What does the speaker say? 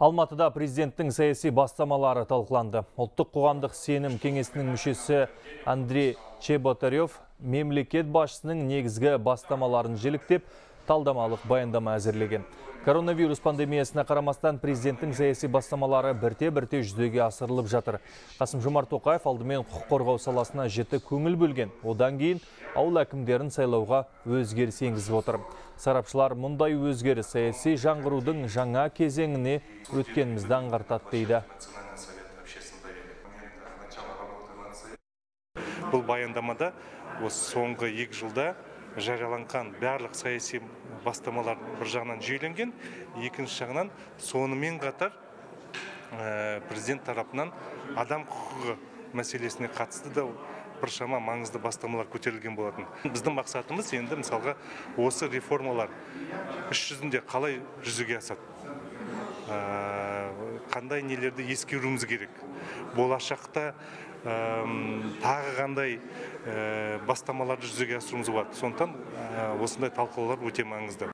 Алматыда президенттің саяси бастамалары талқыланды. Ұлттық қоғамдық сенім кеңесінің мүшесі Андрей Чеботорев мемлекет басшысының негізгі бастамаларын желіктеп, талдамалық баяндама әзірлеген. Коронавирус пандемиясына қарамастан президенттің саяси бастамалары бірте-бірте жүзеге асырылып жатыр. Қасым-Жомарт Тоқаев алдымен құқық қорғау саласына жеті көңіл бөлген. Одан кейін ауыл әкімдерін сайлауға өзгеріс енгізіп отыр. Сарапшылар мұндай өзгеріс саяси жаңғырудың жаңа кезеңіне өткенімізді аңғартады дейді. Бұл баяндамада соңғы 2 жылда жарияланған барлық саяси бастамалар бір жағынан жүйеленген, екінші жағынан сонымен қатар президент тарапынан адам құқығы мәселесіне қатысты да біршама маңызды бастамалар көтерілген болатын. Біздің мақсатымыз енді мысалға осы реформалар іс жүзінде қалай жүзеге асады, қандай нелерді ескеруіміз керек, болашақта тағы қандай бастамаларды жүзеге асыруымыз болады. Сондықтан осындай талқылаулар өте маңызды.